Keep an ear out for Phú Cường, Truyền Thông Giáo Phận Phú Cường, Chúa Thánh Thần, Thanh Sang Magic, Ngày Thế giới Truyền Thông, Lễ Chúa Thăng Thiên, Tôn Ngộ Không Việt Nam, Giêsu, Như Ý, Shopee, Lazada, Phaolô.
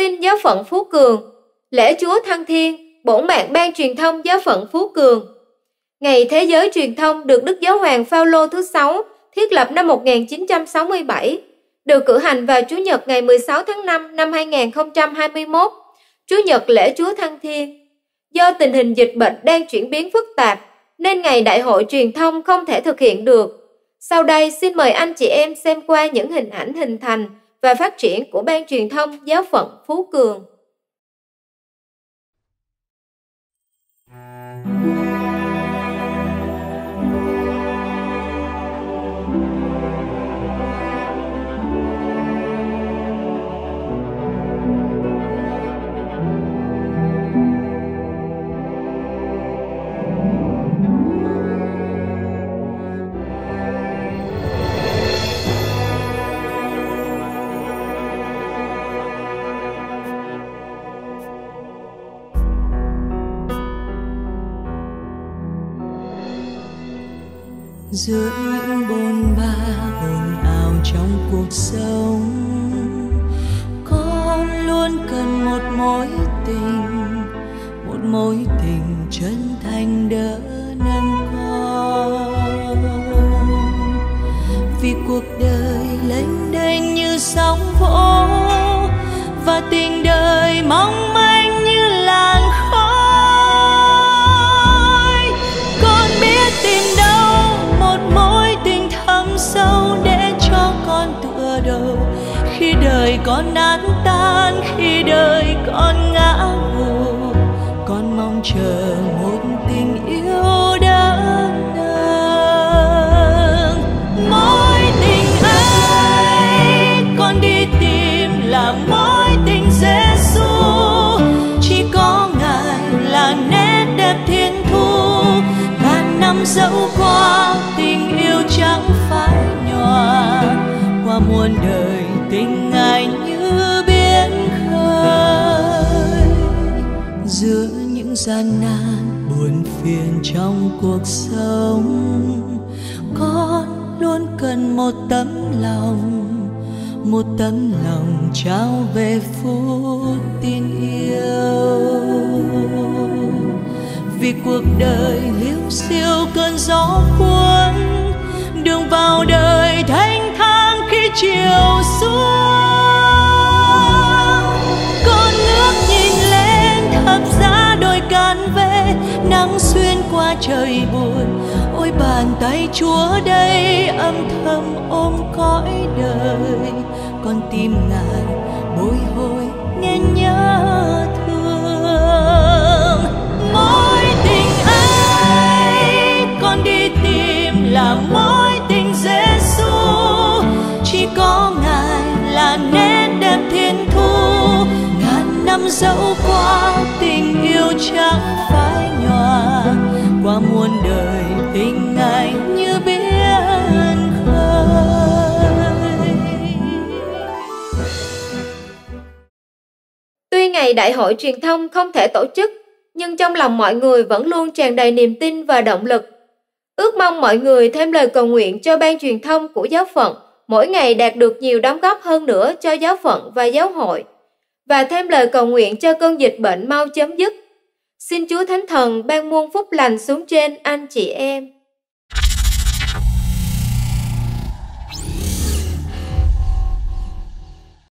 Tin Giáo phận Phú Cường, lễ Chúa Thăng Thiên, bổn mạng ban truyền thông Giáo phận Phú Cường. Ngày Thế giới truyền thông được Đức Giáo hoàng Phaolô thứ 6 thiết lập năm 1967, được cử hành vào Chủ nhật ngày 16 tháng 5 năm 2021, Chủ nhật lễ Chúa Thăng Thiên. Do tình hình dịch bệnh đang chuyển biến phức tạp, nên ngày đại hội truyền thông không thể thực hiện được. Sau đây xin mời anh chị em xem qua những hình ảnh hình thành và phát triển của Ban truyền thông Giáo phận Phú Cường. Giữa những bôn ba ồn ào trong cuộc sống, con luôn cần một mối tình chân thành đỡ nâng con. Vì cuộc đời lênh đênh như sóng vỗ và tình đời mong manh như làn khói. Sâu để cho con tựa đầu khi đời con nát tan, khi đời con ngã gục, con mong chờ một tình yêu đỡ nâng. Mối tình ấy con đi tìm là mối tình Giêsu, chỉ có Ngài là nét đẹp thiên thu, ngàn năm dẫu qua tình yêu chẳng phải nhòa, qua muôn đời tình Ngài như biển khơi. Giữa những gian nan buồn phiền trong cuộc sống, con luôn cần một tấm lòng trao về phút tin yêu. Vì cuộc đời liêu xiêu cơn gió cuốn, đường vào đời thanh thang khi chiều xuống. Con ngước nhìn lên thập giá đôi can về, nắng xuyên qua trời buồn, ôi bàn tay Chúa đây âm thầm ôm cõi đời. Con tìm Ngài bối hối nghe nhớ thương. Mỗi tình ấy con đi tìm là mối tình Giêsu, chỉ có Ngài là nét đẹp thiên thu, ngàn năm dẫu qua tình yêu chẳng phai nhòa, qua muôn đời tình Ngài như biển khơi. Tuy ngày đại hội truyền thông không thể tổ chức, nhưng trong lòng mọi người vẫn luôn tràn đầy niềm tin và động lực. Ước mong mọi người thêm lời cầu nguyện cho Ban truyền thông của giáo phận mỗi ngày đạt được nhiều đóng góp hơn nữa cho giáo phận và giáo hội, và thêm lời cầu nguyện cho cơn dịch bệnh mau chấm dứt. Xin Chúa Thánh Thần ban muôn phúc lành xuống trên anh chị em.